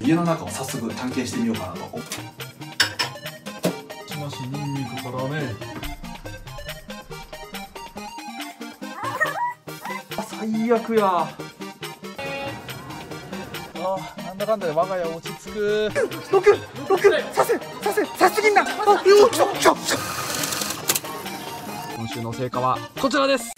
家の中を早速探検してみようかなと。しかしニンニクからね。あ、最悪や。あ、なんだかんだで我が家落ち着く。さすぎんな。あ、よきたきた。今週の成果はこちらです。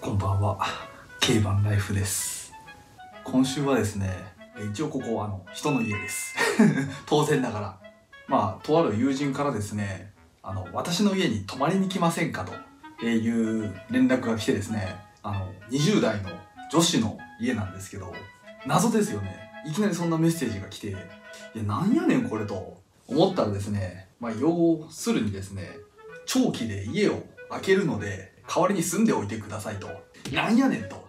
こんばんは、K番ライフです。今週はですね、一応ここ人の家です。当然ながら。まあ、とある友人からですね、私の家に泊まりに来ませんかという連絡が来てですね、20代の女子の家なんですけど、謎ですよね。いきなりそんなメッセージが来て、いや、なんやねんこれと思ったらですね、まあ、要するにですね、長期で家を空けるので、代わりに住んでおいてくださいと。なんやねんと。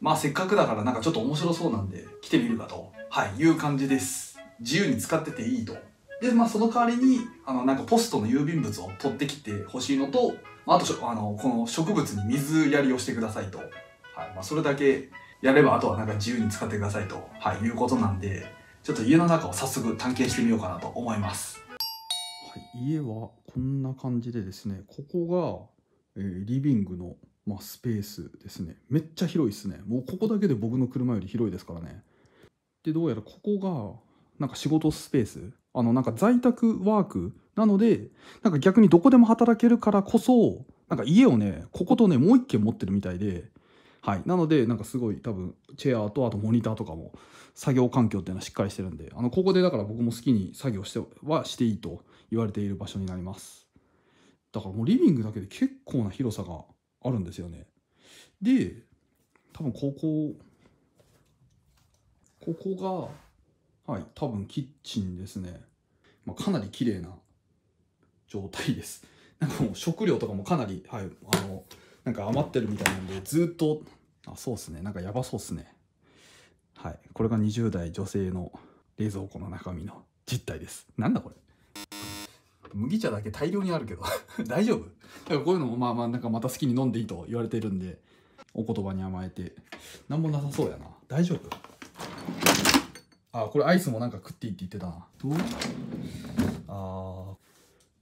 まあせっかくだからなんかちょっと面白そうなんで来てみるかと。はい、いう感じです。自由に使ってていいと。で、まあその代わりに、なんかポストの郵便物を取ってきてほしいのと、あと、この植物に水やりをしてくださいと。はい、まあそれだけやればあとはなんか自由に使ってくださいと。はい、いうことなんで、ちょっと家の中を早速探検してみようかなと思います。はい、家はこんな感じでですね、ここが、リビングの、まあ、スペースですね。めっちゃ広いですね。もうここだけで僕の車より広いですからね。で、どうやらここがなんか仕事スペース、なんか在宅ワークなので、なんか逆にどこでも働けるからこそ、なんか家をね、こことね、もう一軒持ってるみたいで、はい、なのでなんかすごい多分チェアとあとモニターとかも作業環境っていうのはしっかりしてるんで、ここでだから僕も好きに作業していいと言われている場所になります。だからもうリビングだけで結構な広さがあるんですよね。で、多分ここが、はい、多分キッチンですね。まあ、かなり綺麗な状態です。なんかもう食料とかもかなり、はい、なんか余ってるみたいなんで、ずっと、あ、そうっすね。なんかやばそうっすね。はい。これが20代女性の冷蔵庫の中身の実態です。なんだこれ。麦茶だけ大量にあるけど大丈夫？だからこういうのもまあまあなんかまた好きに飲んでいいと言われてるんで、お言葉に甘えて。なんもなさそうやな。大丈夫？あ、これアイスもなんか食っていいって言ってたな。あ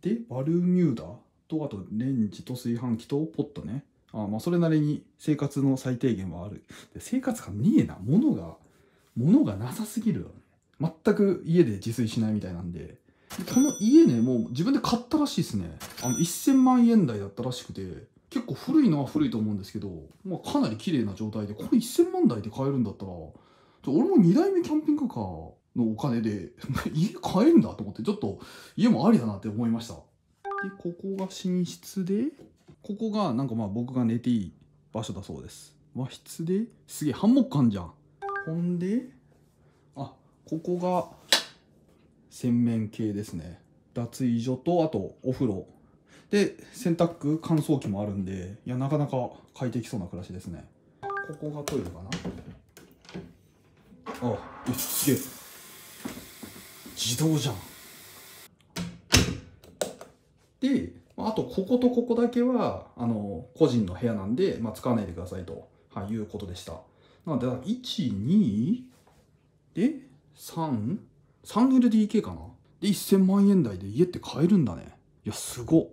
で、バルミューダとあとレンジと炊飯器とポットね。あ、まあそれなりに生活の最低限はある。で、生活感ねえな。物がなさすぎるよね。全く家で自炊しないみたいなんで。この家ね、もう自分で買ったらしいですね。1000万円台だったらしくて、結構古いのは古いと思うんですけど、まあ、かなり綺麗な状態で、これ1000万台で買えるんだったら、俺も2台目キャンピングカーのお金で家買えるんだと思って、ちょっと家もありだなって思いました。で、ここが寝室で、ここがなんかまあ僕が寝ていい場所だそうです。和室で、すげえハンモックあんじゃん。ほんで、あ、ここが、洗面系ですね。脱衣所とあとお風呂で洗濯乾燥機もあるんで、いやなかなか快適そうな暮らしですね。ここがトイレかな。あ、すげえ自動じゃん。で、あとこことここだけは個人の部屋なんで、まあ、使わないでくださいと、はい、いうことでした。なので12で3。3LDK かな。で、1000万円台で家って買えるんだね。いや、すごっ。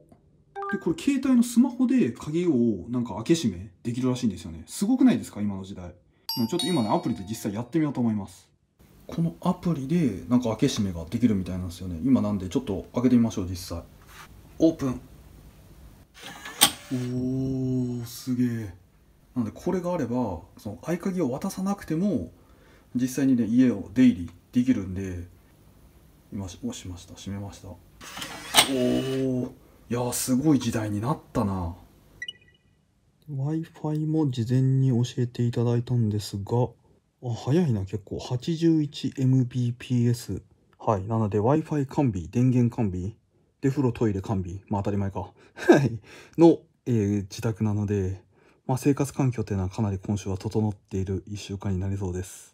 で、これ携帯のスマホで鍵をなんか開け閉めできるらしいんですよね。すごくないですか、今の時代。ちょっと今ね、アプリで実際やってみようと思います。このアプリでなんか開け閉めができるみたいなんですよね。今なんで、ちょっと開けてみましょう、実際。オープン。おー、すげえ。なんで、これがあれば、その合鍵を渡さなくても、実際にね、家を出入りできるんで、今、押しました。閉めました。おお、いやー、すごい時代になったな。Wi-Fi も事前に教えていただいたんですが、あ、早いな、結構。81Mbps。はい。なので Wi-Fi 完備、電源完備、で、風呂、トイレ完備。まあ当たり前か。はい。の、自宅なので、まあ生活環境というのはかなり今週は整っている1週間になりそうです。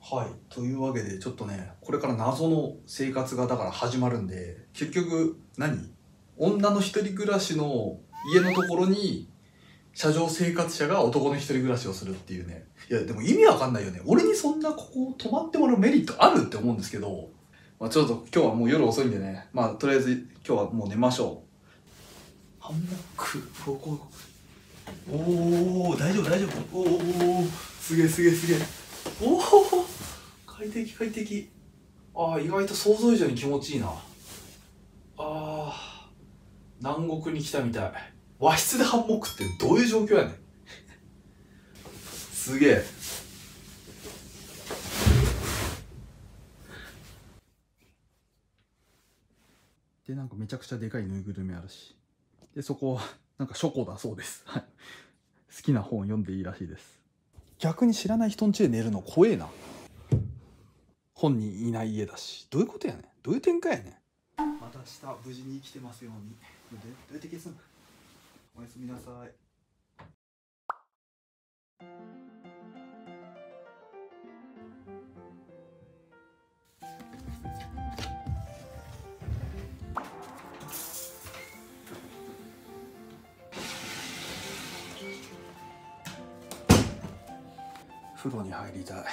はい。というわけで、ちょっとね、これから謎の生活がだから始まるんで、結局何？女の一人暮らしの家のところに、車上生活者が男の一人暮らしをするっていうね。いや、でも意味わかんないよね。俺にそんなここ泊まってもらうメリットあるって思うんですけど、まあちょっと今日はもう夜遅いんでね、まあとりあえず今日はもう寝ましょう。ハンモック、おー、大丈夫大丈夫。おー、すげえすげえすげえ。おー、快適快適。ああ、意外と想像以上に気持ちいいな。あー、南国に来たみたい。和室でハンモックってどういう状況やねん。すげえ。で、なんかめちゃくちゃでかいぬいぐるみあるし。で、そこは、なんか書庫だそうです。はい。好きな本読んでいいらしいです。逆に知らない人ん家で寝るの怖えな。本人いない家だし。どういうことやねん。どういう展開やねん。また明日、無事に生きてますように。どうやって消すの？おやすみなさい。風呂に入りたい。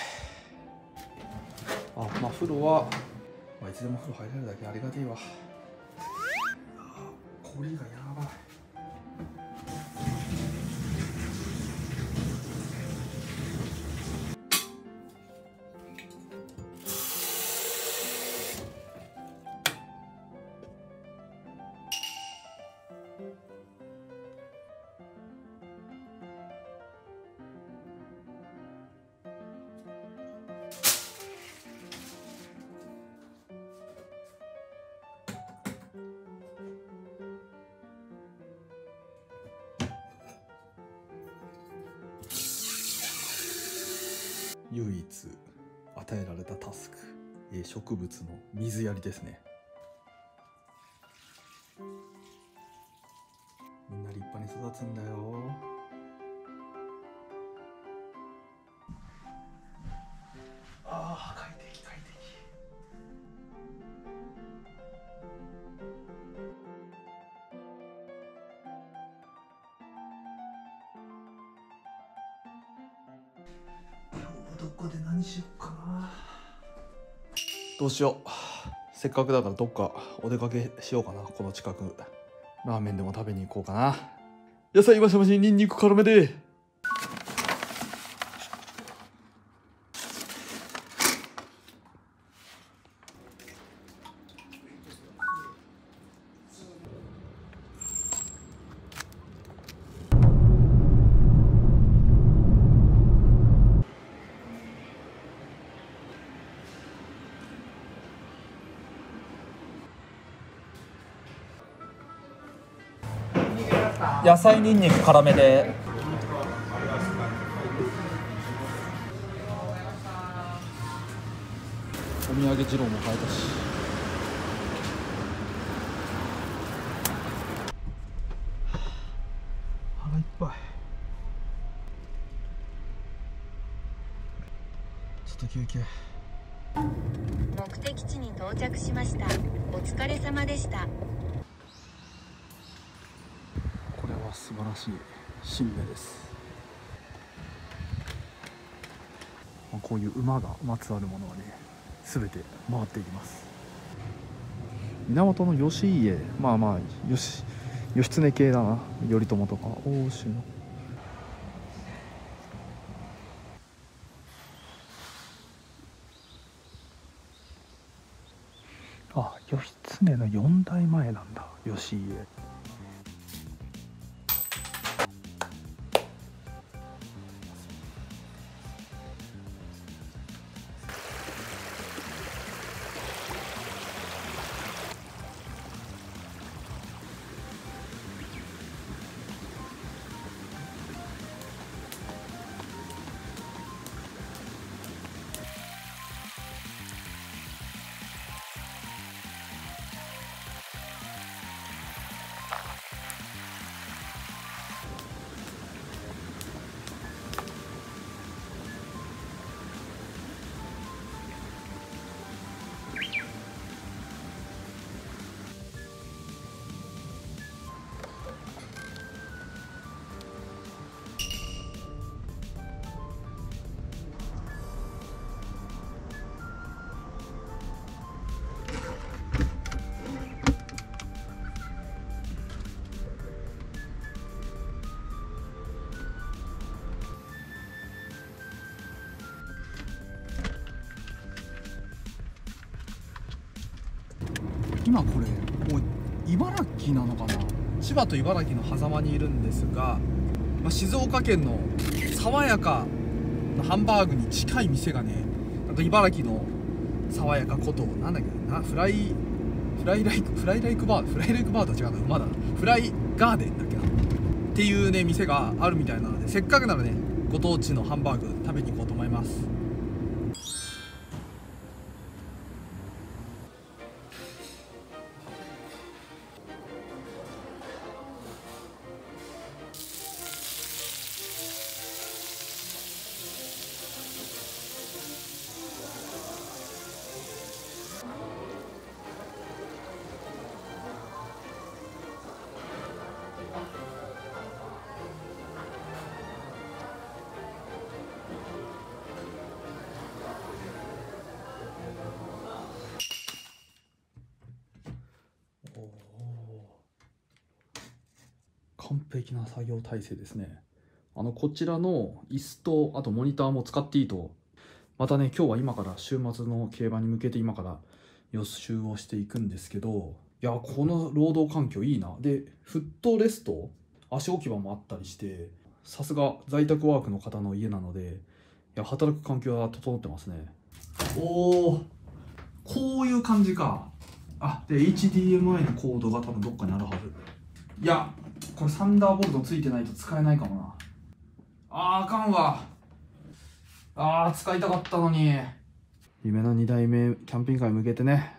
あ、まあ風呂は、まあ、いつでも風呂入れるだけありがてえわ。あ、氷がやばい。唯一与えられたタスク、植物の水やりですね。みんな立派に育つんだよ。ああ、快適快適。どこで何しよっかな。どうしよう。せっかくだからどっかお出かけしようかな。この近くラーメンでも食べに行こうかな。野菜マシマシ、ニンニク辛めで。野菜にんにく辛めで。お土産二郎も買えたし。腹いっぱい。ちょっと休憩。目的地に到着しました。お疲れ様でした。素晴らしい新芽です。こういう馬がまつわるものはね、全て回っていきます。源の義家、まあまあ義経系だな。頼朝とか奥州の。あ、義経の4代前なんだ、義家。今これ茨城なのかな、千葉と茨城の狭間にいるんですが、まあ、静岡県の爽やかなハンバーグに近い店がね、あと茨城の爽やかことなんだっけな、フライライクバーとは違うな、馬だ、フライガーデンだっけなっていうね店があるみたいなので、せっかくならねご当地のハンバーグ食べに行こうと思います。完璧な作業体制ですね。こちらの椅子とあとモニターも使っていいと。またね今日は今から週末の競馬に向けて今から予習をしていくんですけど、いやこの労働環境いいな。でフットレスト、足置き場もあったりして、さすが在宅ワークの方の家なので、いや働く環境は整ってますね。おー、こういう感じか。あで HDMI のコードが多分どっかにあるはず。いやこれサンダーボルトついてないと使えないかもな。あーあかんわ。あー使いたかったのに。夢の2代目キャンピングカーに向けてね、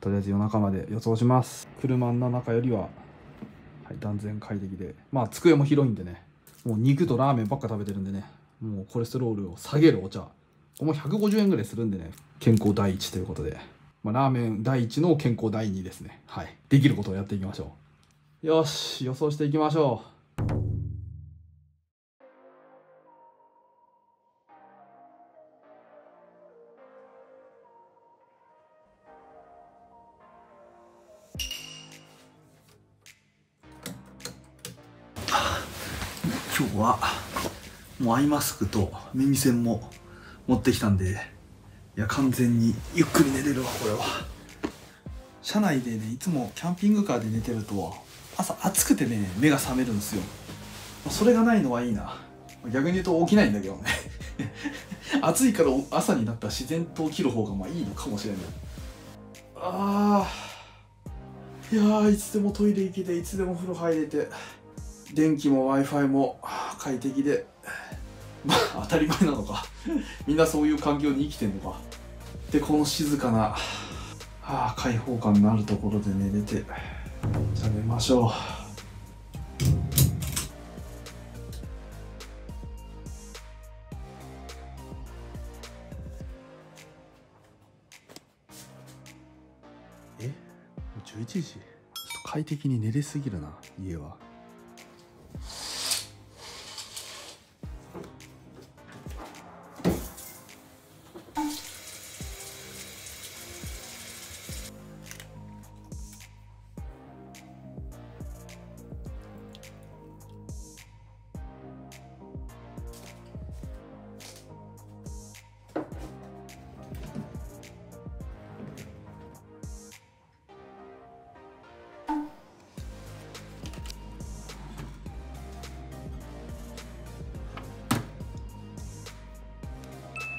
とりあえず夜中まで予想します。車の中よりは、はい、断然快適で、まあ机も広いんでね、もう肉とラーメンばっか食べてるんでね、もうコレステロールを下げるお茶、これも150円ぐらいするんでね、健康第一ということで、まあ、ラーメン第一の健康第二ですね。はい、できることをやっていきましょう。よし、予想していきましょう。今日はもうアイマスクと耳栓も持ってきたんで、いや完全にゆっくり寝れるわこれは。車内でねいつもキャンピングカーで寝てると朝暑くてね目が覚めるんですよ。それがないのはいいな。逆に言うと起きないんだけどね暑いから朝になったら自然と起きる方がまあいいのかもしれない。あーいやー、いつでもトイレ行けて、いつでも風呂入れて、電気も Wi-Fi も快適で、まあ当たり前なのかみんなそういう環境に生きてんのか。でこの静かな、はあ、開放感のあるところで寝れて、じゃあ寝ましょう。え、もう11時。ちょっと快適に寝れすぎるな家は。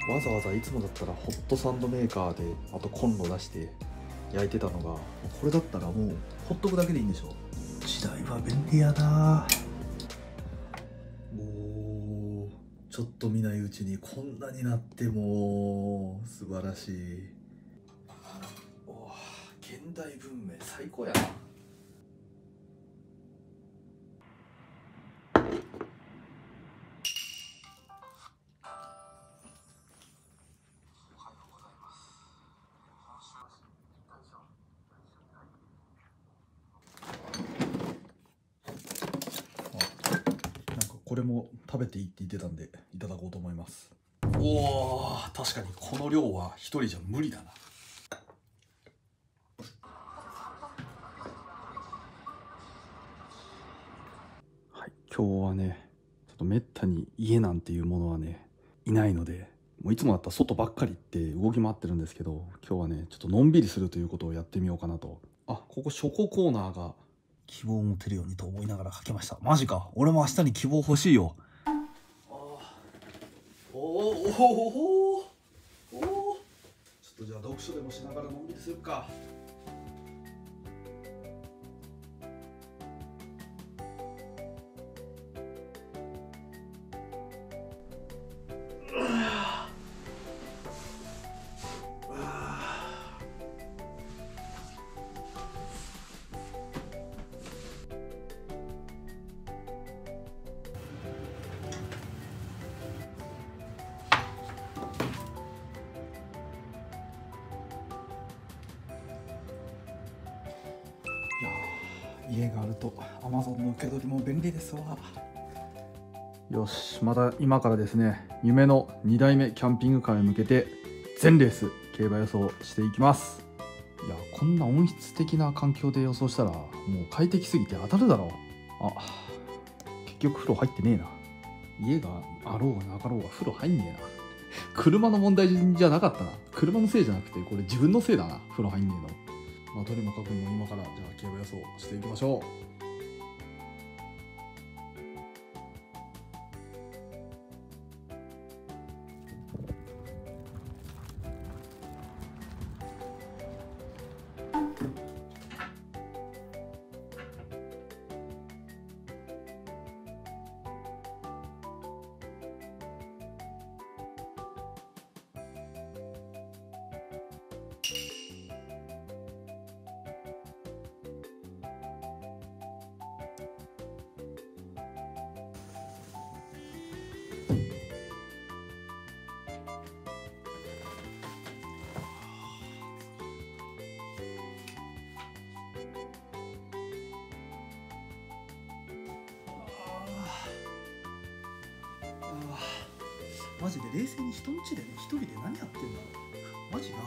わざわざいつもだったらホットサンドメーカーで、あとコンロ出して焼いてたのが、これだったらもうほっとくだけでいいんでしょ。時代は便利やな。もうちょっと見ないうちにこんなになっても素晴らしい。お現代文明最高やな。これも食べていいって言ってたんでいただこうと思います。おー確かにこの量は一人じゃ無理だな。はい、今日はねちょっとめったに家なんていうものはねいないので、もういつもだったら外ばっかりって動き回ってるんですけど、今日はねちょっとのんびりするということをやってみようかなとあ、ここ書庫コーナーが希望を持てるようにと思いながら書けました。マジか、俺も明日に希望欲しいよ。あおお、ちょっとじゃあ読書でもしながらのんびりするか。家があると Amazon の受け取りも便利ですわ。よし、また今からですね、夢の2代目キャンピングカーへ向けて全レース競馬予想していきます。いや、こんな温室的な環境で予想したらもう快適すぎて当たるだろう。あ、結局風呂入ってねえな。家があろうがなかろうが風呂入んねえな。車の問題じゃなかったな。車のせいじゃなくてこれ自分のせいだな、風呂入んねえの。まあ、とにもかくにも今からじゃあ競馬予想していきましょう。マジで冷静に人ん家でね、一人で何やってんだろう。マジ謎。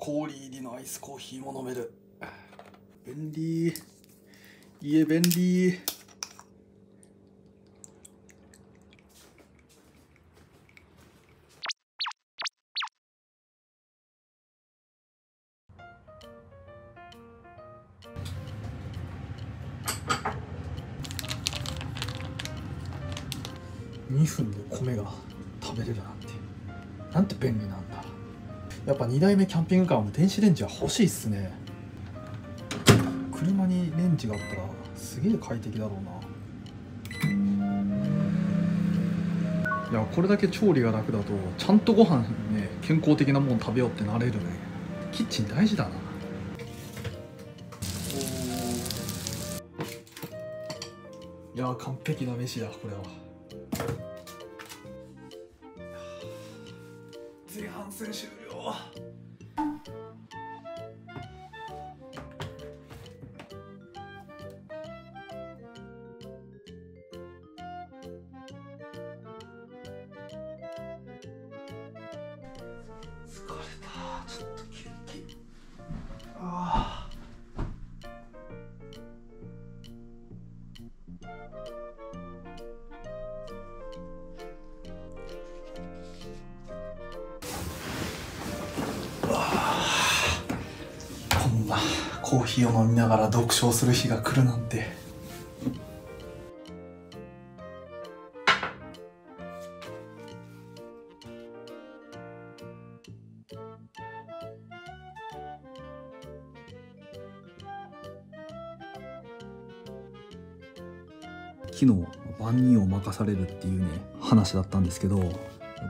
氷入りのアイスコーヒーも飲める。便利、家便利。2分で米が食べれるなんて、なんて便利なんだ。やっぱ2代目キャンピングカーも電子レンジは欲しいっすね。車にレンジがあったらすげえ快適だろうな。いや、これだけ調理が楽だとちゃんとご飯ね、健康的なもの食べようってなれるね。キッチン大事だな。いや、完璧な飯だこれは。前半戦終了。疲れた、ちょっと休憩。ああ。コーヒーを飲みながら読書をする日が来るなんて。昨日万人を任されるっていうね話だったんですけど、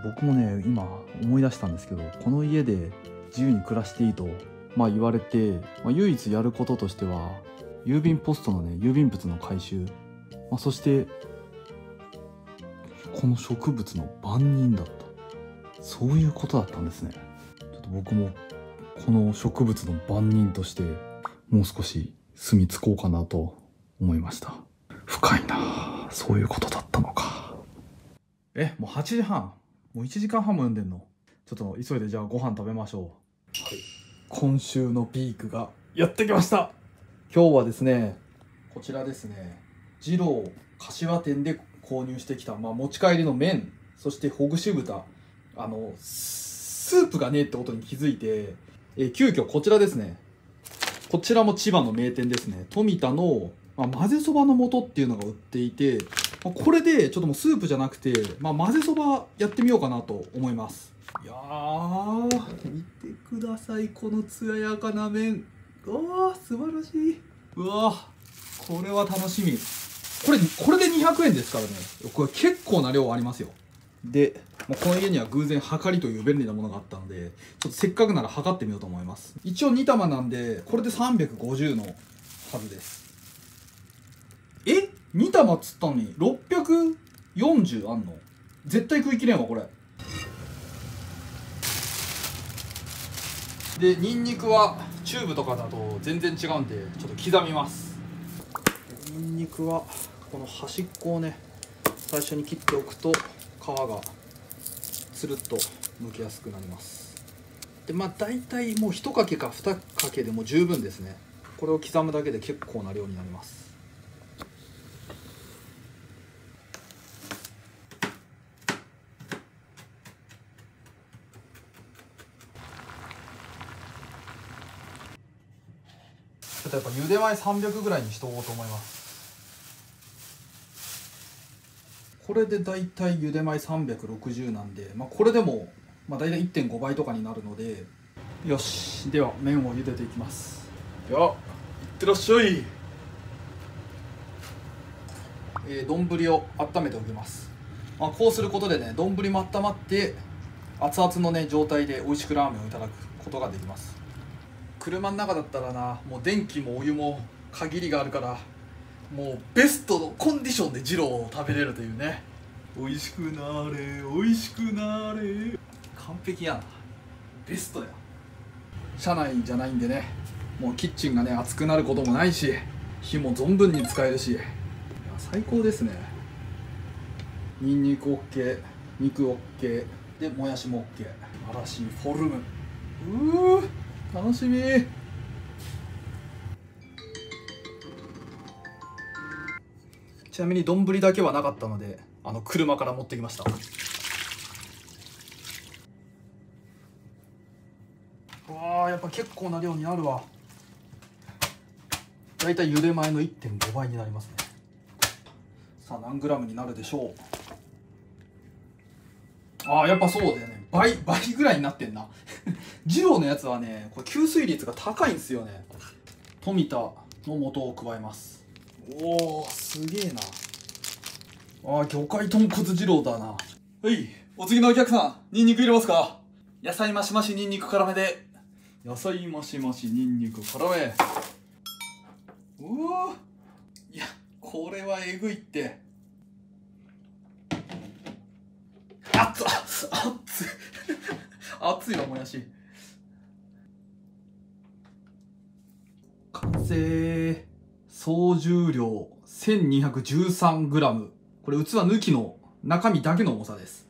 僕もね今思い出したんですけど、この家で自由に暮らしていいとまあ言われて、唯一やることとしては郵便ポストのね郵便物の回収、そしてこの植物の番人だった。そういうことだったんですね。ちょっと僕もこの植物の番人としてもう少し住み着こうかなと思いました。深いな、そういうことだったのか。え、もう8時半、もう1時間半も読んでんの。ちょっと急いでじゃあご飯食べましょう。はい、今週のピークがやってきました。今日はですね、こちらですね、二郎柏店で購入してきた、持ち帰りの麺、そしてほぐし豚、スープがねえってことに気づいて、急遽こちらですね、こちらも千葉の名店ですね、富田の、混ぜそばの素っていうのが売っていて、これでちょっともうスープじゃなくて、混ぜそばやってみようかなと思います。いやー、見てください、この艶やかな麺。わあ、素晴らしい。うわー、これは楽しみ。これで200円ですからね。これ結構な量ありますよ。で、この家には偶然はかりという便利なものがあったので、ちょっとせっかくなら測ってみようと思います。一応2玉なんで、これで350のはずです。え、2玉っつったのに640あんの？絶対食いきれんわこれで。ニンニクはチューブとかだと全然違うんで、ちょっと刻みます。ニンニクはこの端っこをね、最初に切っておくと皮がつるっと剥きやすくなります。で、大体もう1かけか2かけでも十分ですね。これを刻むだけで結構な量になります。ちょっとやっぱ茹で前300ぐらいにしておこうと思います。これでだいたいゆで前360なんで、これでもだいたい 1.5 倍とかになるので、よし、では麺を茹でていきます。では、いってらっしゃい。丼を温めておきます。こうすることでね、丼も温まって熱々のね状態で美味しくラーメンをいただくことができます。車の中だったらな、もう電気もお湯も限りがあるから、もうベストのコンディションで二郎を食べれるというね。美味しくなれ美味しくなれ、完璧やな、ベストや。車内じゃないんでね、もうキッチンがね熱くなることもないし、火も存分に使えるし、いや最高ですね。ニンニク OK、 肉 OK で、もやしも OK。 素晴らしいフォルム、うー、楽しみ。ちなみに丼だけはなかったので、車から持ってきました。わあ、やっぱ結構な量になるわ。だいたい茹で前の 1.5 倍になりますね。さあ、何グラムになるでしょう。やっぱそうだよね、倍ぐらいになってんな二郎のやつはね、これ吸水率が高いんですよね。富田の素を加えます。おー、すげえな。魚介豚骨二郎だな。はい、お次のお客さん、ニンニク入れますか？野菜マシマシニンニク辛めで。野菜マシマシニンニク辛め。うわ、いやこれはえぐいって。熱っ熱っ熱いわ、もやし。完成。総重量 1213g、 これ器抜きの中身だけの重さです。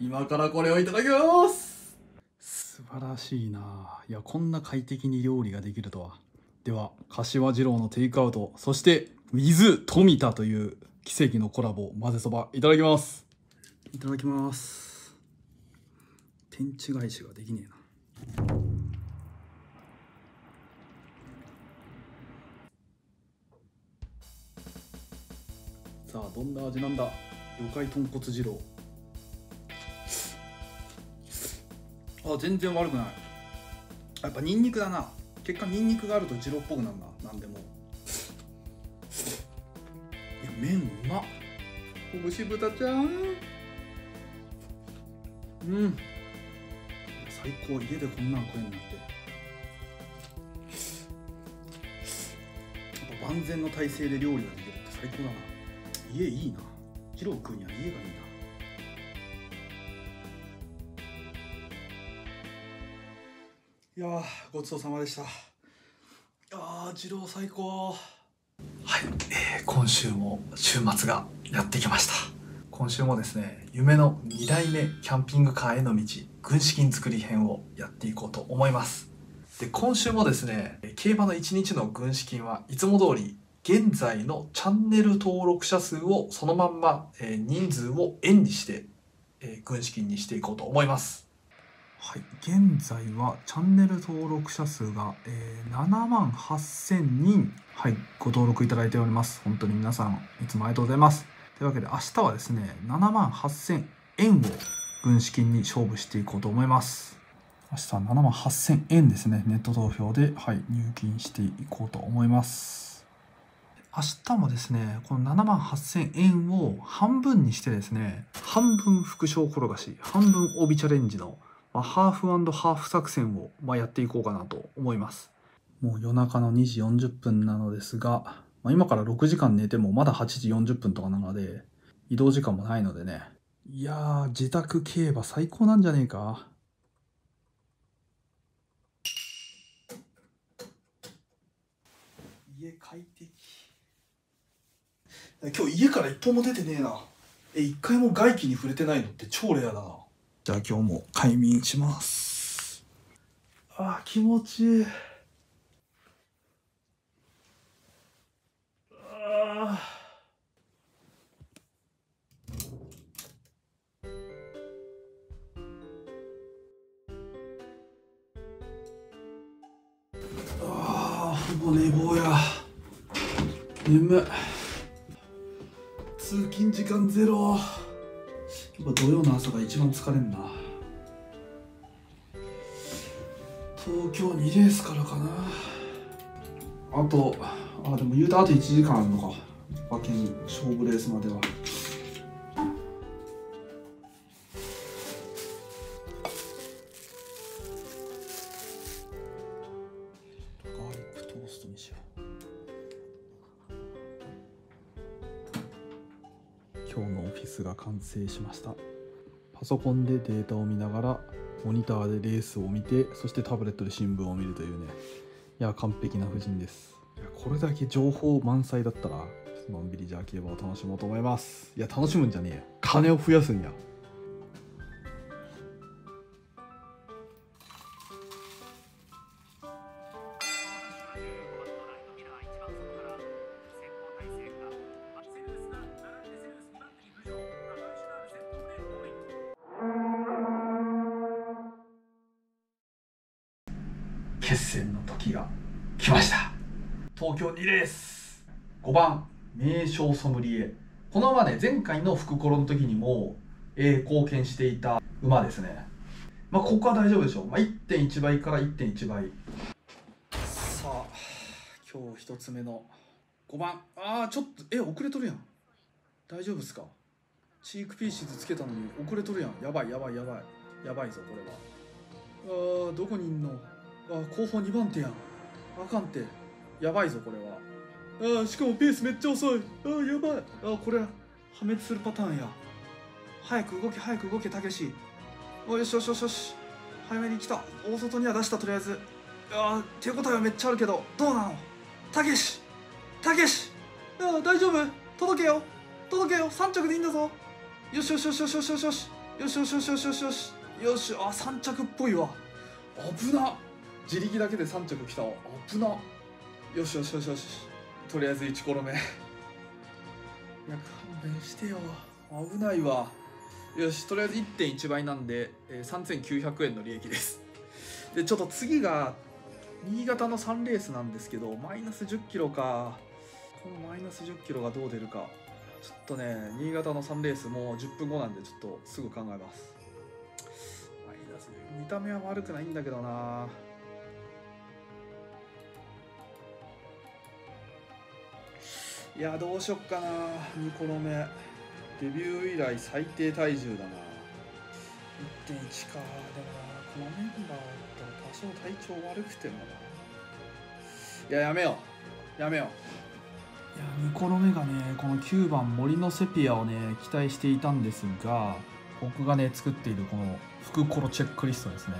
今からこれをいただきます。素晴らしいな。いや、こんな快適に料理ができるとは。では、柏二郎のテイクアウト、そしてウィズ富田という奇跡のコラボ混ぜそば、いただきます。いただきます。天地返しができねえな。さあ、どんな味なんだ。魚介豚骨二郎。全然悪くない。やっぱニンニクだな。結果ニンニクがあると二郎っぽくなるな。なんでも。いや、麺うまっ。ほぐし豚ちゃん、うん、最高。家でこんなん食えんなんて。やっぱ万全の体制で料理ができるって最高だな。家いいな。二郎食うには家がいいな。いやー、ごちそうさまでした。いやー、二郎最高。はい、今週も週末がやってきました。今週もですね、夢の2代目キャンピングカーへの道、軍資金作り編をやっていこうと思います。で、今週もですね、競馬の1日の軍資金はいつも通り、現在のチャンネル登録者数をそのまんま、人数を円にして、軍資金にしていこうと思います。はい、現在はチャンネル登録者数が、78,000人、はい、ご登録いただいております。本当に皆さんいつもありがとうございます。というわけで明日はですね、78,000円を軍資金に勝負していこうと思います。明日は78,000円ですね、ネット投票で、はい、入金していこうと思います。明日もですね、この78,000円を半分にしてですね、半分副賞転がし、半分帯チャレンジのハーフ&ハーフ作戦を、やっていこうかなと思います。もう夜中の2時40分なのですが、今から6時間寝てもまだ8時40分とかなので、移動時間もないのでね。いやー、自宅競馬最高なんじゃねえか。家快適。今日家から一歩も出てねえな。一回も外気に触れてないのって超レアだな。じゃあ今日も快眠します。ああ、気持ちいい。ああ。ああ、ほぼ寝坊や。眠い。通勤時間ゼロ。やっぱ土曜の朝が一番疲れんな。東京2レースからかな。あと、あ、でも言うとあと1時間あるのか、馬券勝負レースまでは。ガーリックトーストにしよう。今日のオフィスが完成しました。パソコンでデータを見ながら、モニターでレースを見て、そしてタブレットで新聞を見るというね。いや、完璧な布陣です。いや、これだけ情報満載だったらのんびりじゃあ競馬を楽しもうと思います。いや、楽しむんじゃねえよ、金を増やすんや。決戦の時が来ました。東京2レース5番、名将ソムリエ。この馬ね、前回の福コロの時にも、貢献していた馬ですね。ここは大丈夫でしょう。1.1 倍から 1.1 倍。さあ、今日1つ目の5番。ああ、ちょっと遅れとるやん。大丈夫ですか？チークピーシーズつけたのに遅れとるやん。やばいやばいやばいやばいぞ、これは。ああ、どこにいんの？あ、後方2番手やん。あかんて。やばいぞ、これは。ああ、しかもペースめっちゃ遅い。ああ、やばい。ああ、これ、破滅するパターンや。早く動け、早く動け、たけし。ああ、よしよしよしよし。早めに来た。大外には出した、とりあえず。ああ、手応えはめっちゃあるけど、どうなの？たけし！たけし！ああ、大丈夫？届けよ。届けよ。3着でいいんだぞ。よしよしよしよしよしよしよし。よしよしよしよしよしよし。よし、ああ、3着っぽいわ。危なっ。自力だけで3着来たわ。危な。よしよしよしよし。とりあえず1コロ目。いや、勘弁してよ。危ないわ。よし、とりあえず 1.1 倍なんで、3,900 円の利益です。で、ちょっと次が新潟の3レースなんですけど、マイナス 10kg か。このマイナス 10kg がどう出るか。ちょっとね、新潟の3レースもう10分後なんで、ちょっとすぐ考えます。マイナス、見た目は悪くないんだけどな。いや、どうしよっかな。2コロ目デビュー以来最低体重だな。 1.1 か。でもな、このメンバーだったら多少体調悪くてもな。いや、やめようやめよう。いや、2コロ目がね、この9番森のセピアをね期待していたんですが、僕がね作っているこの福コロチェックリストですね、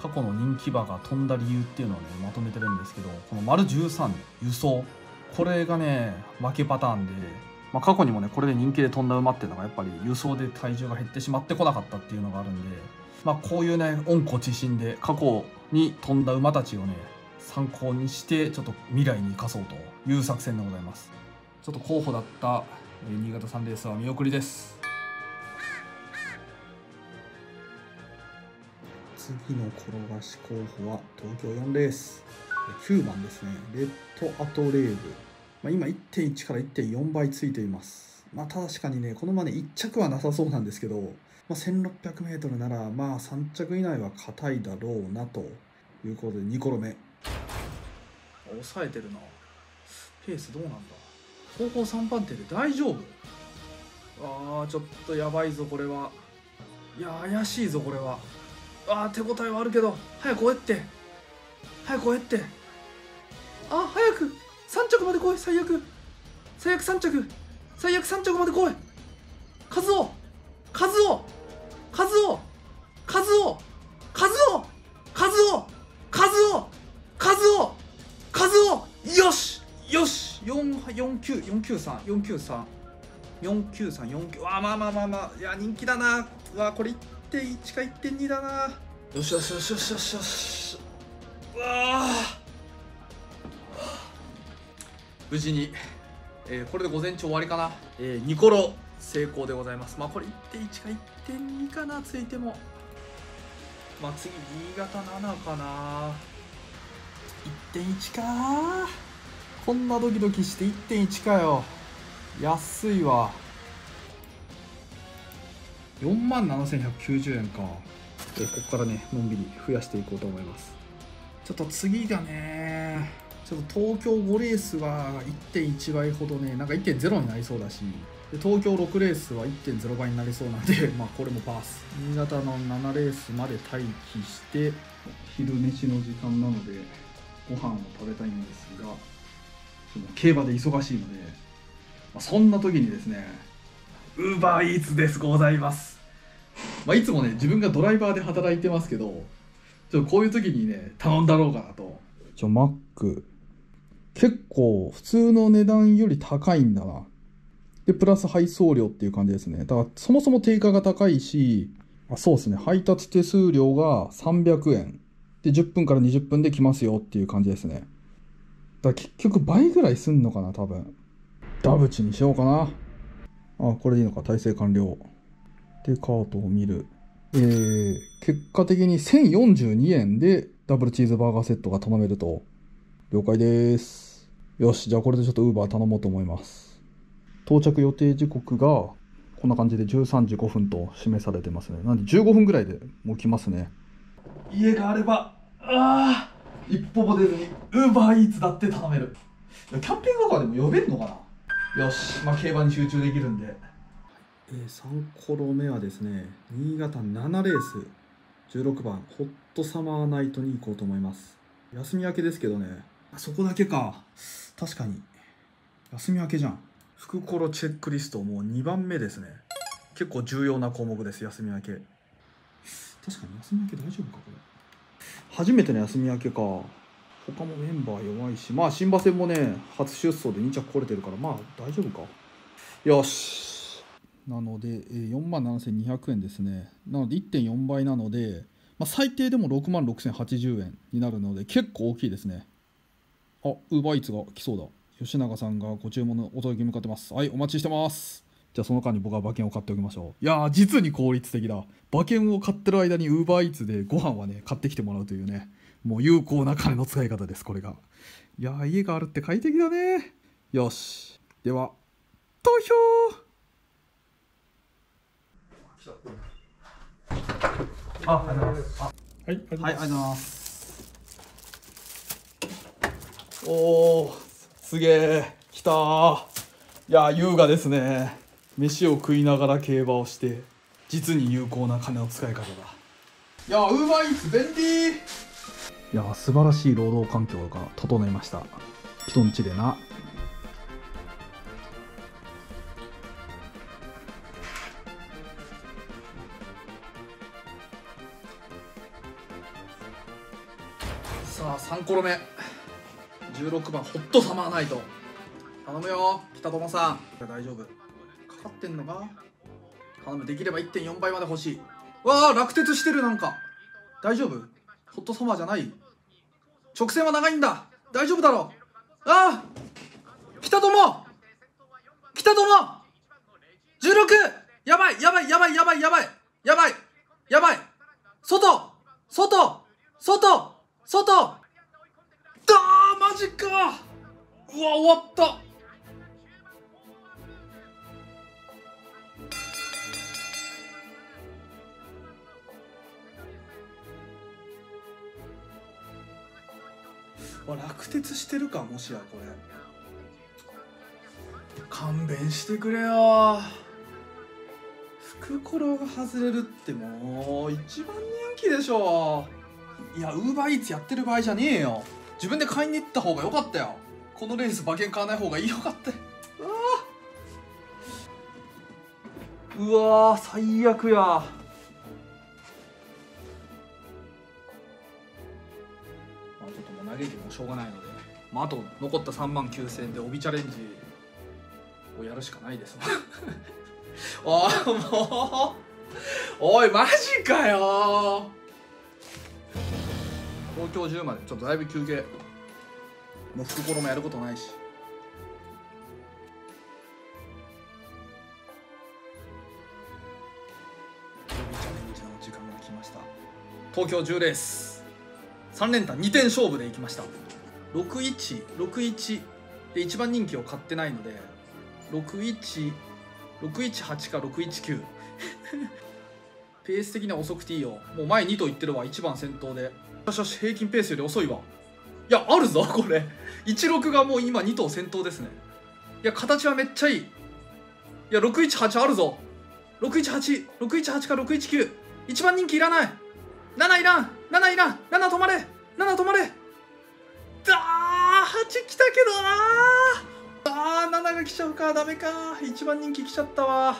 過去の人気馬が飛んだ理由っていうのをねまとめてるんですけど、この丸13輸送、これがね負けパターンで、まあ、過去にもねこれで人気で飛んだ馬っていうのがやっぱり輸送で体重が減ってしまってこなかったっていうのがあるんで、まあ、こういうね温故知新で過去に飛んだ馬たちをね参考にしてちょっと未来に生かそうという作戦でございます。ちょっと候補だった新潟3レースは見送りです。次の転がし候補は東京4レース9番ですね、レッドアトレーブ、まあ、今 1.1 から 1.4 倍ついています。まあ確かにねこの馬ね1着はなさそうなんですけど、まあ、1600m ならまあ3着以内は硬いだろうなということで2転目抑えてるな。ペースどうなんだ、後方3番手で大丈夫？あーちょっとやばいぞこれは。いや怪しいぞこれは。あー手応えはあるけど早く追えって早く追えって、あ早く3着まで来い、最悪最悪3着最悪3着まで来い、カズオカズオカズオカズオカズオカズオカズオカズオカズオ、よしよし、49349わあまあまあまあまあ、いや人気だなわ、これ 1.1 か 1.2 だな、よしよしよしよしよしよし、わあ無事に、これで午前中終わりかな、2コロ成功でございます。まあこれ 1.1 か 1.2 かなついても、まあ次新潟7かな、1.1 かー、こんなドキドキして 1.1 かよ、安いわ、47,190 円か、ここからねのんびり増やしていこうと思います。ちょっと次がねちょっと東京5レースは 1.1 倍ほどねなんか 1.0 になりそうだし、で東京6レースは 1.0 倍になりそうなんで、まあこれもパス。新潟の7レースまで待機して昼飯の時間なのでご飯を食べたいんですが、競馬で忙しいので、まあ、そんな時にですねウーバーイーツですございます。まあ、いつもね自分がドライバーで働いてますけど、ちょっとこういう時にね頼んだろうかなと。マック結構普通の値段より高いんだな、でプラス配送料っていう感じですね。だからそもそも定価が高いし、あそうですね、配達手数料が300円で10分から20分で来ますよっていう感じですね。だから結局倍ぐらいすんのかな多分。ダブチにしようかな。あこれでいいのか、体制完了でカートを見る。結果的に1,042円でダブルチーズバーガーセットが頼めると。了解です。よし、じゃあこれでちょっとウーバー頼もうと思います。到着予定時刻がこんな感じで13時5分と示されてますね。なんで15分ぐらいでもう来ますね。家があればあ一歩も出ずにウーバーイーツだって頼める。キャンピングカーでも呼べるのかな。よし、まあ、競馬に集中できるんで。3コロ目はですね新潟7レース16番ホットサマーナイトに行こうと思います。休み明けですけどね、あそこだけか、確かに休み明けじゃん。福コロチェックリストもう2番目ですね。結構重要な項目です、休み明け。確かに休み明け大丈夫かこれ、初めての休み明けか。他もメンバー弱いし、まあ新馬戦もね初出走で2着来れてるからまあ大丈夫か。よし、なので 47,200 円ですね。なので 1.4 倍なので、まあ、最低でも 66,080 円になるので結構大きいですね。あウーバーイーツが来そうだ。吉永さんがご注文のお届け向かってます。はい、お待ちしてます。じゃあその間に僕は馬券を買っておきましょう。いやー実に効率的だ。馬券を買ってる間にウーバーイーツでご飯はね買ってきてもらうというね、もう有効な金の使い方です、これが。いやー家があるって快適だね。よし、では投票。あ、ありがとうございます。はい、ありがとうございます。おお、すげえ、来たー。いや、優雅ですね。飯を食いながら競馬をして、実に有効な金の使い方だ。いや、ウーバーイーツ便利。いや、素晴らしい労働環境が整いました。人んちでな。さあ3コロ目16番ホットサマーナイト頼むよ北友さん。大丈夫かかってんのか頼む。できれば 1.4 倍まで欲しい。わあ落鉄してる。なんか大丈夫ホットサマーじゃない。直線は長いんだ。大丈夫だろう。ああ北友北友 16！ やばいやばいやばいやばいやばいやばいやばい外外外外だーマジか。うわ終わった。落鉄してるかもしや。これ勘弁してくれよ。福コロが外れるってもう一番人気でしょ。いやウーバーイーツやってる場合じゃねえよ。自分で買いに行った方がよかったよ。このレース馬券買わない方がいいよかった。うわー最悪や。投げてもしょうがないので、まあ、あと残った3万9,000円で帯チャレンジをやるしかないですおいもうおいマジかよ。東京10までちょっとだいぶ休憩。もう福コロもやることないし。帯チャレンジの時間が来ました。東京10レース3連単2点勝負でいきました。6161で1番人気を買ってないので61618か619 ペース的には遅くていいよ。もう前2と言ってるわ。1番先頭でよしよし平均ペースより遅いわ。いやあるぞこれ。16がもう今2頭先頭ですね。いや形はめっちゃいい。いや618あるぞ。618618か6191番人気いらない。7いらん7いらん7止まれ7止まれ。あー8来たけどなあー7が来ちゃうか。ダメか1番人気来ちゃったわ。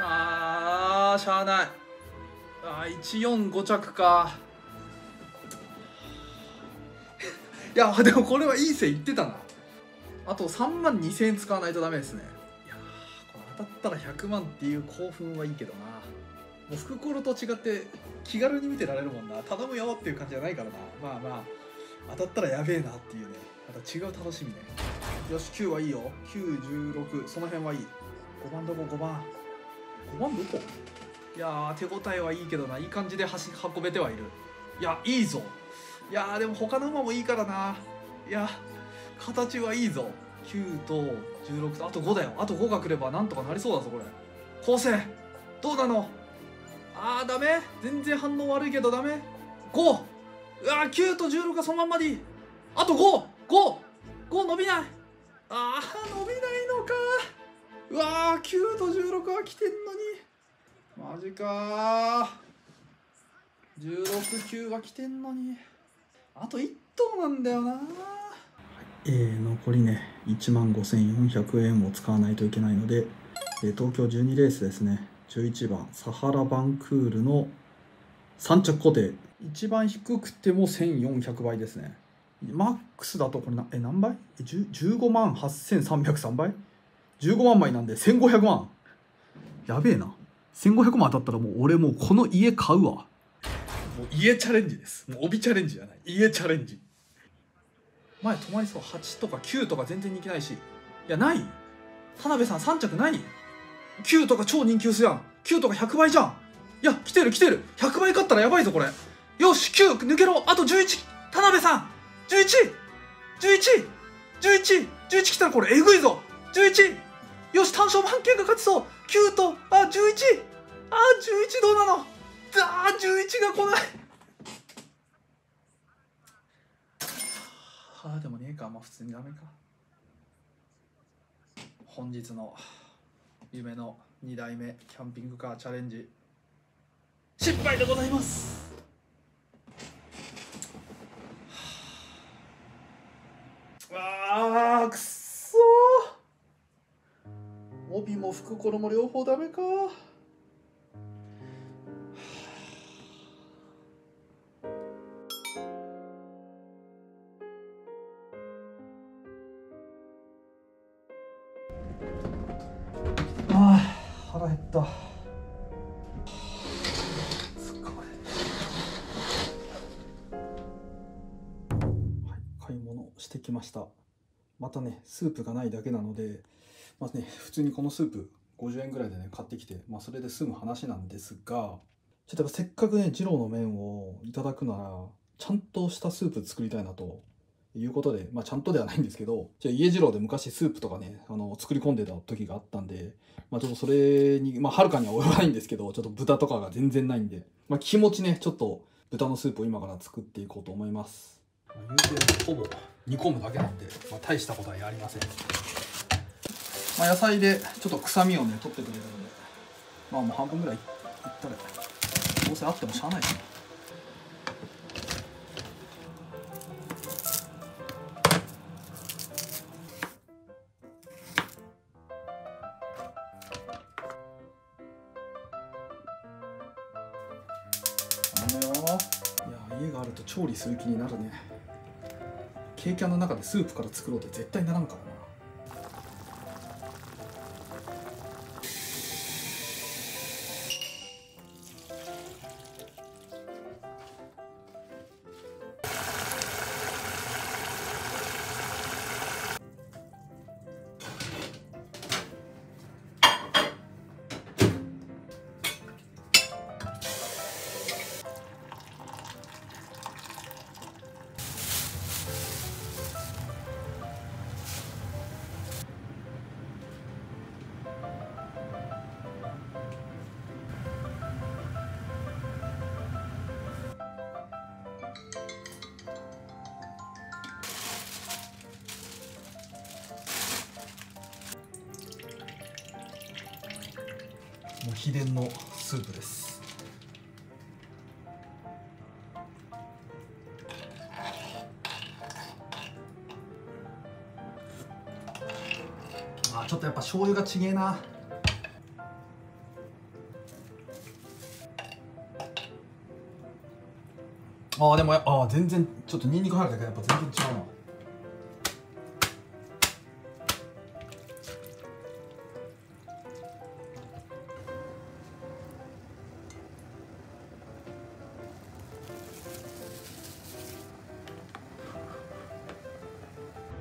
あーしゃあない。あ145着かいやでもこれはいい線いってたな。あと3万2,000円使わないとダメですね。いやこれ当たったら100万っていう興奮はいいけどな。もう福コロと違って気軽に見てられるもんな。頼むよっていう感じじゃないからな。まあまあ当たったらやべえなっていうね。また違う楽しみね。よし9はいいよ。916その辺はいい。5番どこ5番どこ。いやー手応えはいいけどないい感じで運べてはいる。いやいいぞ。いやーでも他の馬もいいからな。いや形はいいぞ。9と16とあと5だよ。あと5が来ればなんとかなりそうだぞこれ。構成どうなの。あーダメ全然反応悪いけどダメ。5うわ9と16がそのまんまでいい。あと555伸びない。あー伸びないのか。うわ9と16は来てんのにマジか。169は来てんのにあと1頭なんだよな。残りね15,400円を使わないといけないので、東京12レースですね。11番サハラ・バンクールの3着固定。一番低くても1400倍ですね。マックスだとこれ何倍 ?158,303 倍 ?15 万枚なんで1500万やべえな。1500万当たったらもう俺もうこの家買うわ。もう家チャレンジです。もう帯チャレンジじゃない家チャレンジ。前止まりそう。8とか9とか全然人気ないし。いやない田辺さん3着ない。9とか超人気薄やん。9とか100倍じゃん。いや来てる来てる。100倍勝ったらやばいぞこれ。よし9抜けろ。あと11田辺さん11来たらこれえぐいぞ。11よし単勝番犬が勝ちそう。9と11どうなの。あ11が来ないあでもねえか。まあ普通にダメか。本日の夢の2代目キャンピングカーチャレンジ失敗でございます。あーくっそー。帯も福コロも両方ダメか。腹減った。すっごく減った。はい、買い物してきました。またね、スープがないだけなので、まあね、普通にこのスープ50円ぐらいでね、買ってきて、まあそれで済む話なんですが、ちょっとやっぱせっかくね、二郎の麺をいただくなら、ちゃんとしたスープ作りたいなということで、まあちゃんとではないんですけど、じゃあ家二郎で昔スープとかね、作り込んでた時があったんで、まあちょっとそれに、まあはるかには及ばないんですけど、ちょっと豚とかが全然ないんで、まあ気持ちね、ちょっと豚のスープを今から作っていこうと思います。ほぼ煮込むだけなんで、まあ大したことはやりません。まあ野菜でちょっと臭みをね取ってくれるので、まあもう半分ぐらいいったらどうせあってもしゃあないですね。いや家があると調理する気になるね。ケーキ屋の中でスープから作ろうって絶対ならんからな。秘伝のスープです。あ、ちょっとやっぱ醤油がちげえな。あ、でも全然ちょっとニンニク入るだけやっぱ全然違うな。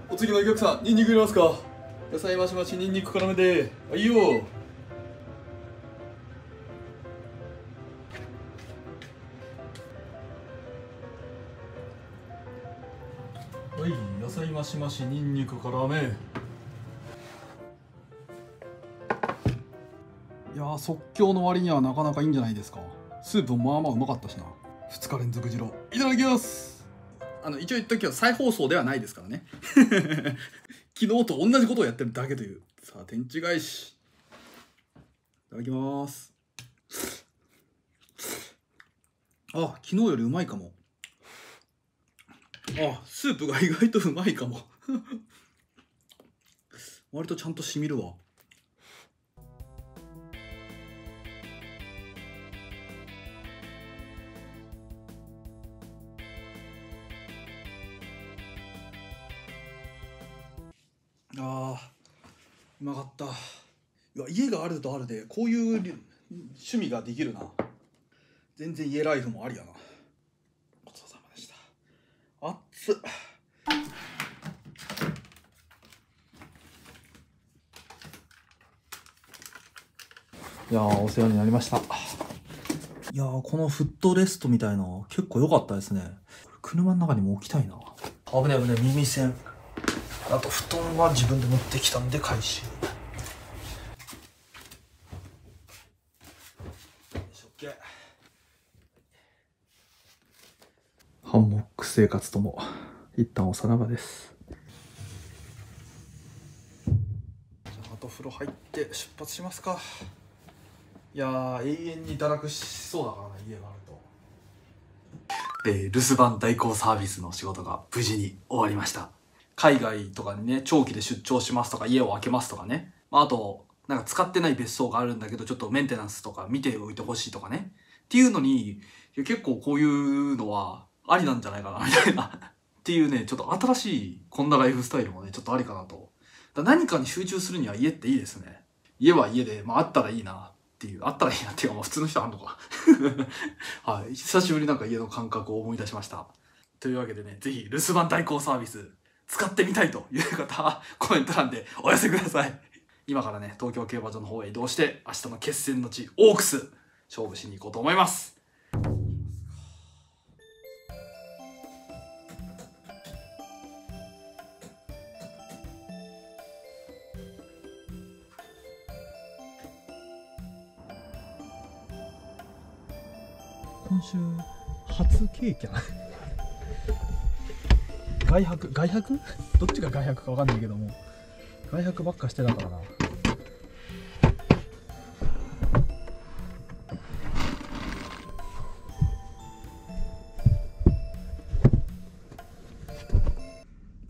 お次のお客さん、ニンニク入れますか？野菜マシマシ、ニンニク絡めて。あ、いいよ。はい、野菜マシマシ、ニンニク絡め。いやー、即興の割にはなかなかいいんじゃないですか。スープもまあまあうまかったしな。2日連続二郎、いただきます。一応言っときは再放送ではないですからね昨日と同じことをやってるだけという。さあ、天地返しいただきます。あ、昨日よりうまいかも。あ、スープが意外とうまいかも割とちゃんとしみるわ。あー、うまかった。いや、家があるとあるでこういう趣味ができるな。全然家ライフもありやな。ごちそうさまでした。熱っ。いやー、お世話になりました。いやー、このフットレストみたいな結構良かったですね。これ車の中にも置きたいな。危ねえ危ねえ、耳栓。あと布団は自分で持ってきたんで回収。ハンモック生活とも一旦おさらばです。じゃあ、あと風呂入って出発しますか。いやー、永遠に堕落しそうだからな、家があると。留守番代行サービスの仕事が無事に終わりました。海外とかにね、長期で出張しますとか、家を空けますとかね。あと、なんか使ってない別荘があるんだけど、ちょっとメンテナンスとか見ておいてほしいとかね。っていうのに、結構こういうのはありなんじゃないかな、みたいな。っていうね、ちょっと新しいこんなライフスタイルもね、ちょっとありかなと。何かに集中するには家っていいですね。家は家で、まああったらいいなっていう、あったらいいなっていうか、まあ普通の人あんのか。はい。久しぶりなんか家の感覚を思い出しました。というわけでね、ぜひ留守番代行サービス使ってみたいという方はコメント欄でお寄せください。今からね、東京競馬場の方へ移動して、明日の決戦の地、オークス、勝負しに行こうと思います。今週初経験外泊どっちが外泊か分かんないけども、外泊ばっかしてたからな。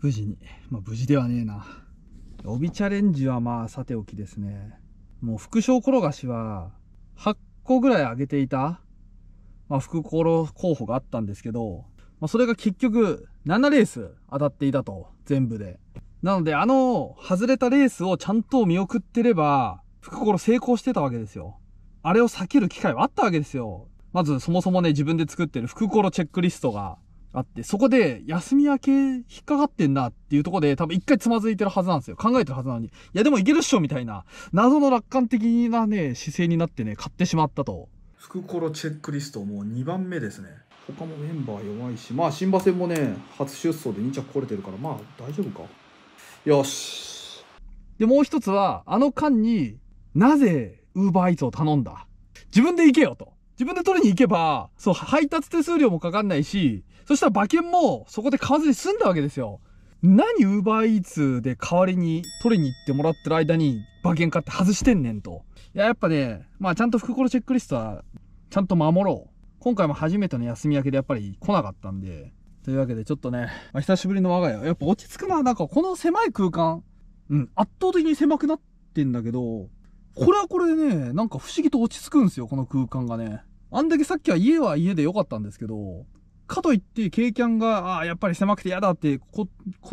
無事に、まあ無事ではねえな。帯チャレンジはまあさておきですね。もう副賞転がしは8個ぐらい上げていたまあ、副候補があったんですけど、まあ、それが結局7レース当たっていたと、全部で。なので、外れたレースをちゃんと見送ってれば、副候補成功してたわけですよ。あれを避ける機会はあったわけですよ。まず、そもそもね、自分で作ってる副候補チェックリストがあって、そこで休み明け引っかかってんなっていうところで、多分一回つまずいてるはずなんですよ。考えてるはずなのに。いや、でもいけるっしょみたいな、謎の楽観的なね、姿勢になってね、買ってしまったと。福コロチェックリストもう2番目ですね。他もメンバー弱いし、まあ新馬戦もね初出走で2着来れてるから、まあ大丈夫か。よし。でもう一つは、間になぜウーバーイーツを頼んだ、自分で行けよと。自分で取りに行けば、そう、配達手数料もかかんないし、そしたら馬券もそこで買わずに済んだわけですよ。何ウーバーイーツで代わりに取りに行ってもらってる間に馬券買って外してんねんと。いや、やっぱね、まあちゃんと福コロチェックリストはちゃんと守ろう。今回も初めての休み明けでやっぱり来なかったんで。というわけでちょっとね、まあ、久しぶりの我が家。やっぱ落ち着くな。なんかこの狭い空間、うん、圧倒的に狭くなってんだけど、これはこれでね、なんか不思議と落ち着くんですよ、この空間がね。あんだけさっきは家は家で良かったんですけど、かといって、軽キャンが、ああ、やっぱり狭くて嫌だってこ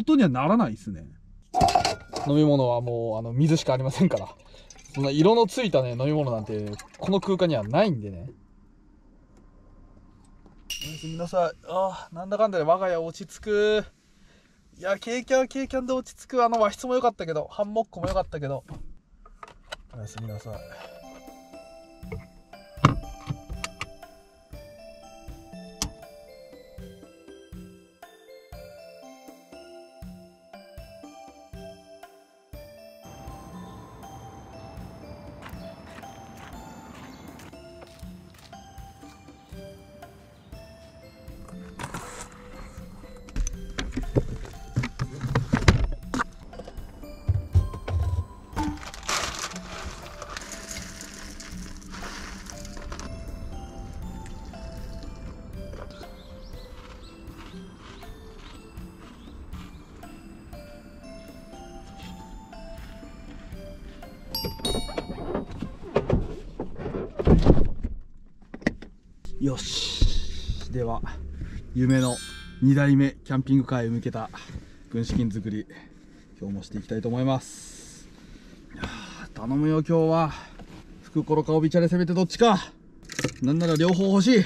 とにはならないですね。飲み物はもう、水しかありませんから。そんな色のついたね、飲み物なんて、この空間にはないんでね。おやすみなさい。ああ、なんだかんだで我が家落ち着く。いや、軽キャンは軽キャンで落ち着く。和室も良かったけど、ハンモックも良かったけど。おやすみなさい。よし。では、夢の2代目キャンピングカーへ向けた軍資金作り、今日もしていきたいと思います。いや、頼むよ、今日は。福コロか帯チャレ、せめてどっちか。なんなら両方欲しい。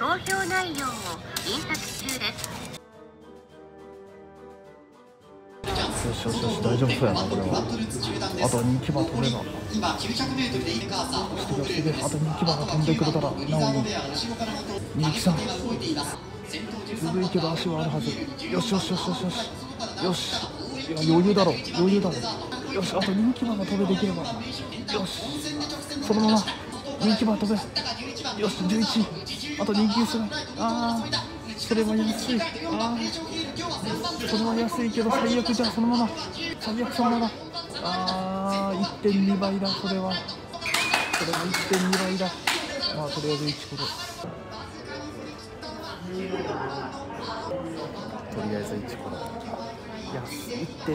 投票内容を印刷中です。よしよしよし、大丈夫そうやな、これは。あと2騎馬飛べば。今900mでイルカーサーを飛んで、あと2騎馬が飛んでくれたら、なおに。2騎さん。続いてる足はあるはず。よしよしよしよしよし。よし。いや、余裕だろ、余裕だろ。よし、あと2騎馬が飛べできれば。よし。そのまま。2騎馬飛べ。よし、11。あと2球する。ああ、それもやりやすい。ああ、これは安いけど最悪じゃあそのまま、最悪そのまま、あー 1.2 倍だ、それはそれも 1.2 倍だ。まあとりあえず1個で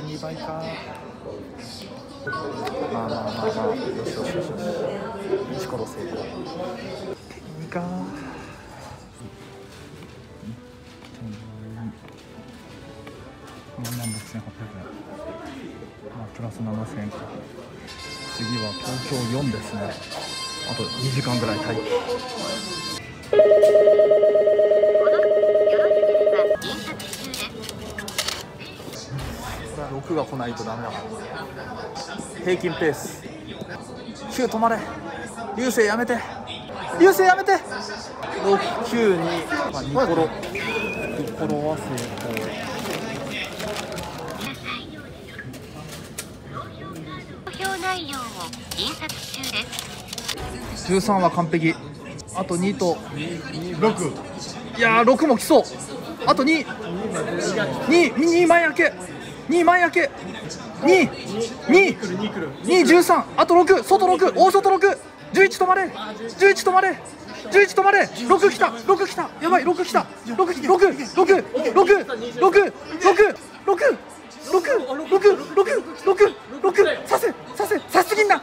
1.2 倍か。まあまあまあまあ、よしよしよしよし、1個の成功。1.2 か46,800円、まあ、プラス7,000円か。次は東京4ですね。あと2時間ぐらい待機。これは6が来ないとダメだ。平均ペース9、止まれ流星、やめて流星、やめて。692、まあ、ニコロは成功。13は完璧。あと2と6、いやー6も来そう。あと2、2枚開け、2枚開け2、2、2、13、あと6、外6、大外6、11止まれ、11止まれ、11止まれ、6来た、6来た、やばい、6来た、6、さすぎんな、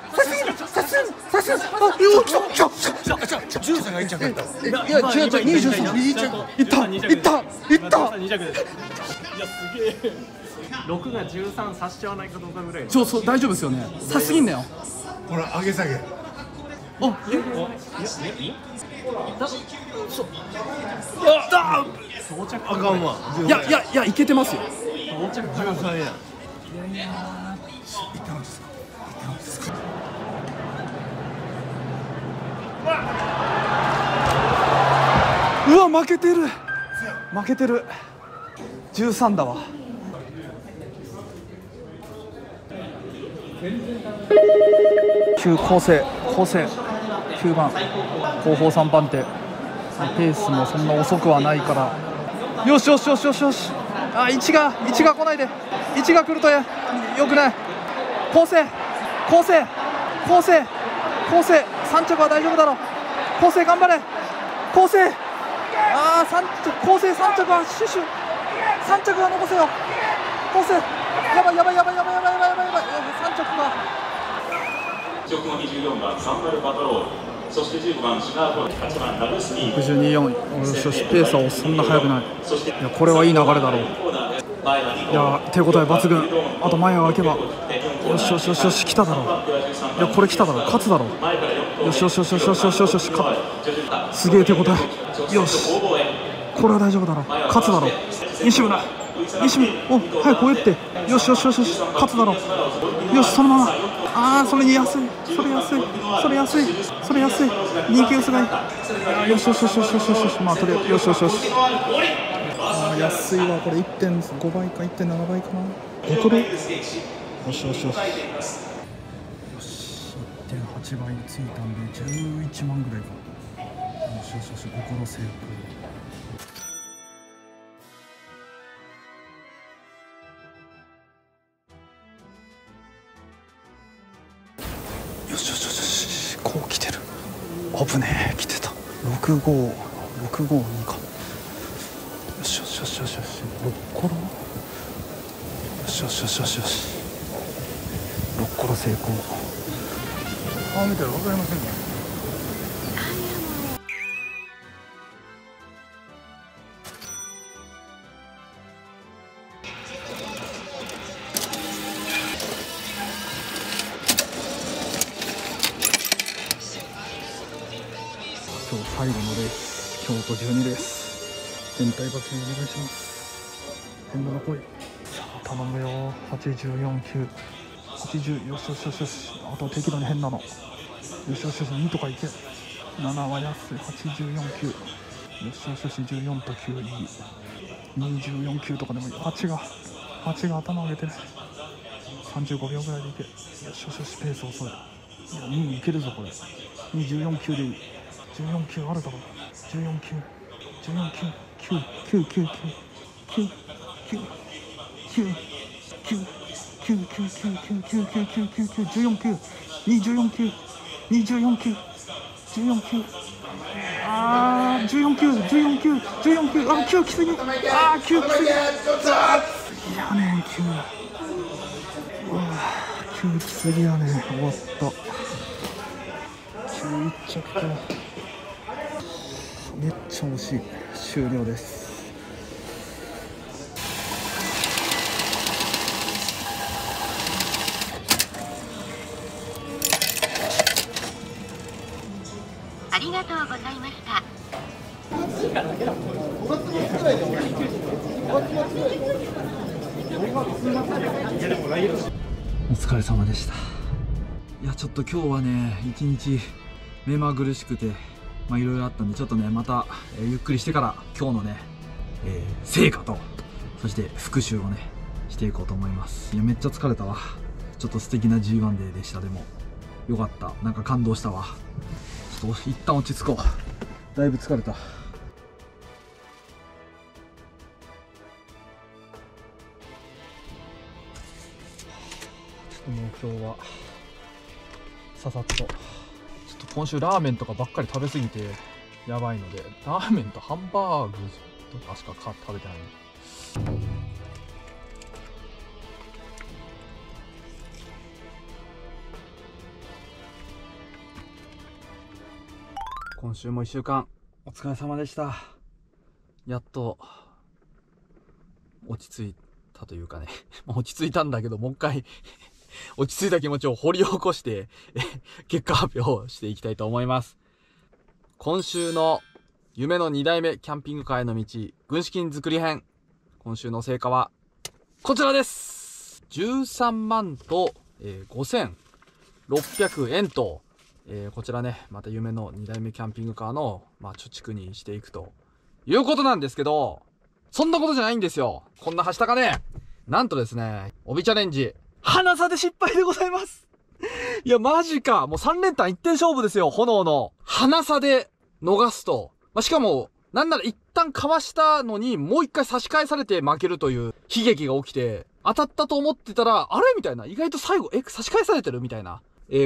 6が13差しちゃわないかどうかぐらい。そう大丈夫ですよね。さすぎんなよ。ほら上げ下げ。おっ、あかんわ。いやいけてますよ。13や。いやいったんですか。うわ負けてる、13だわ。9構成9番後方3番手、ペースもそんな遅くはないから、よしよしよしよしよし、あ1が来ないで、1が来るとやよくない。構成3着は大丈夫だろう。構成頑張れ、構成、ああ構成3着はシュシュ、3着は残せよ構成、やばい、3着は直後24番サンバルパトロール、そして10番シナーコール、8番ラブスニー62、4、そしてペースはそんな速くない。いやこれはいい流れだろう。いや手応え抜群。あと前を開けば、よし来ただろう。いやこれ来ただろう、勝つだろう。よし勝つ、すげえ手応え、よしこれは大丈夫だろう、勝つだろう。西村お早くこうやって、よし勝つだろう。よしそのまま、あーそれに安い人気薄がいい。よし、まあとりあえずよし、あー安いわこれ。 1.5 倍か 1.7 倍かな、5キロ。よし 1.8 倍についたんで11万ぐらいか。よし心成功。よしこう来てる、危ねえ来てた。65652か。よし心、よし6個の成功。顔見たら分かりませんね。今日最後のレース、京都12レース、全体罰にお願いします。今度の来い、さあ頼むよ。84980、よし、あと適度に変なの、よし、2とかいけ。7は安い、849、よし、14と9いい、249とかでもいい。8が頭上げてる、35秒ぐらいでいけ。よし、ペース遅い、2いけるぞこれ。249でいい、149あるだろう、149、149、9、9、9、9、9、めっちゃ惜しい。終了です。ありがとうございました。お疲れ様でした。いや、ちょっと今日はね、一日目まぐるしくて、まあいろいろあったんで、ちょっとね、また、ゆっくりしてから今日のね、成果と、そして復習をね、していこうと思います。いや、めっちゃ疲れたわ。ちょっと素敵な G1 デーでした。でも、よかった。なんか感動したわ。一旦落ち着こう。だいぶ疲れた。もう今日はささっと、ちょっと今週ラーメンとかばっかり食べすぎてやばいので、ラーメンとハンバーグとかしか食べてない。今週も1週間お疲れ様でした。やっと落ち着いたというかね、落ち着いたんだけど、もう一回落ち着いた気持ちを掘り起こして結果発表していきたいと思います。今週の夢の2代目キャンピングカーへの道、軍資金作り編。今週の成果はこちらです。13万と5600円と、こちらね、また夢の2代目キャンピングカーの、まあ、貯蓄にしていくということなんですけど、そんなことじゃないんですよ。こんなはしたかね。なんとですね、帯チャレンジ、花差で失敗でございます。いや、マジか。もう3連単1点勝負ですよ、炎の。花差で逃すと。まあ、しかも、なんなら一旦かわしたのに、もう一回差し返されて負けるという悲劇が起きて、当たったと思ってたら、あれみたいな。意外と最後、差し返されてるみたいな。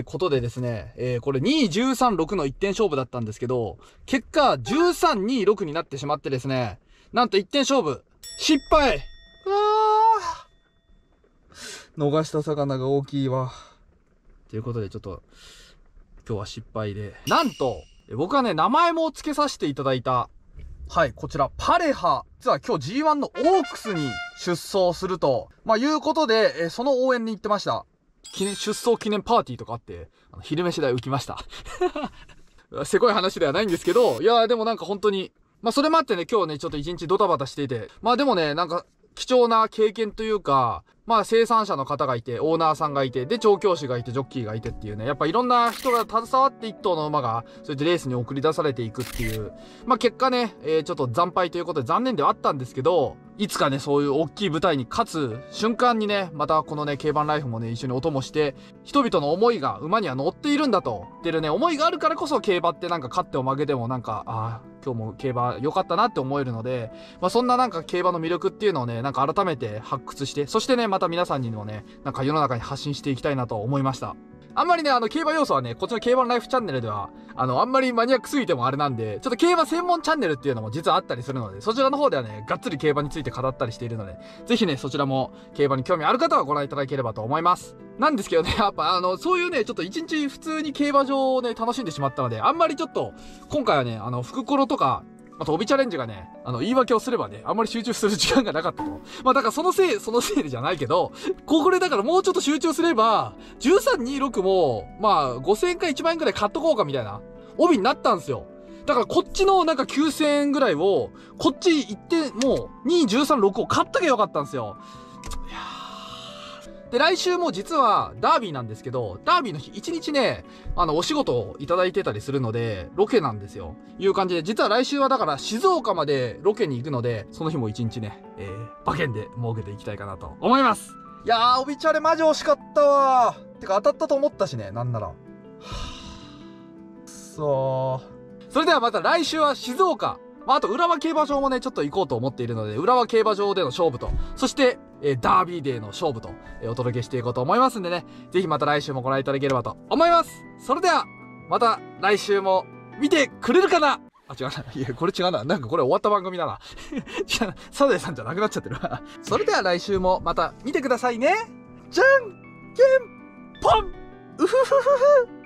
ことでですね、これ2、13、6の1点勝負だったんですけど、結果、13、2、6になってしまってですね、なんと1点勝負、失敗。あー、逃した魚が大きいわ。ということで、ちょっと、今日は失敗で。なんと、僕はね、名前も付けさせていただいた、はい、こちら、パレハ。実は今日 G1 のオークスに出走すると、まあ、いうことで、その応援に行ってました。出走記念パーティーとかあって、昼飯代浮きました。せこい話ではないんですけど、いやでもなんか本当に、まあそれもあってね、今日ね、ちょっと一日ドタバタしていて、まあでもね、なんか貴重な経験というか、まあ生産者の方がいて、オーナーさんがいて、で、調教師がいて、ジョッキーがいてっていうね、やっぱいろんな人が携わって一頭の馬が、そうやってレースに送り出されていくっていう、まあ結果ね、ちょっと惨敗ということで残念ではあったんですけど、いつかね、そういう大きい舞台に勝つ瞬間にね、またこのね、競馬ライフもね、一緒にお供して、人々の思いが馬には乗っているんだと、っていうね、思いがあるからこそ競馬ってなんか勝っても負けてもなんか、ああ、今日も競馬良かったなって思えるので、まあそんななんか競馬の魅力っていうのをね、なんか改めて発掘して、そしてね、また皆さんにもね、なんか世の中に発信していきたいなと思いました。あんまりね、競馬要素はね、こっちの競馬のライフチャンネルでは、あんまりマニアックすぎてもあれなんで、ちょっと競馬専門チャンネルっていうのも実はあったりするので、そちらの方ではね、がっつり競馬について語ったりしているので、ぜひね、そちらも競馬に興味ある方はご覧いただければと思います。なんですけどね、やっぱそういうね、ちょっと一日普通に競馬場をね、楽しんでしまったので、あんまりちょっと、今回はね、福コロとか、また、帯チャレンジがね、言い訳をすればね、あんまり集中する時間がなかったと。まあ、だからそのせいでじゃないけど、これだからもうちょっと集中すれば、1326も、まあ、5000円か1万円くらい買っとこうかみたいな、帯になったんですよ。だからこっちのなんか9000円ぐらいを、こっち行って、もう、2136を買っとけばよかったんですよ。いやー。で、来週も実は、ダービーなんですけど、ダービーの日、1日ね、お仕事をいただいてたりするので、ロケなんですよ。いう感じで、実は来週はだから静岡までロケに行くので、その日も1日ね、馬券で儲けていきたいかなと思います。いやー、帯チャレマジ惜しかったわー。てか当たったと思ったしね、なんなら。はぁ。くそー。それではまた来週は静岡。まあ、あと浦和競馬場もねちょっと行こうと思っているので、浦和競馬場での勝負と、そして、ダービーデーの勝負と、お届けしていこうと思いますんでね、ぜひまた来週もご覧いただければと思います。それではまた来週も見てくれるかな。あ、違うな。いや、これ違うな。なんかこれ終わった番組だな。違う。サザエさんじゃなくなっちゃってるわ。それでは来週もまた見てくださいね。じゃんけんぽん。うふふふふ。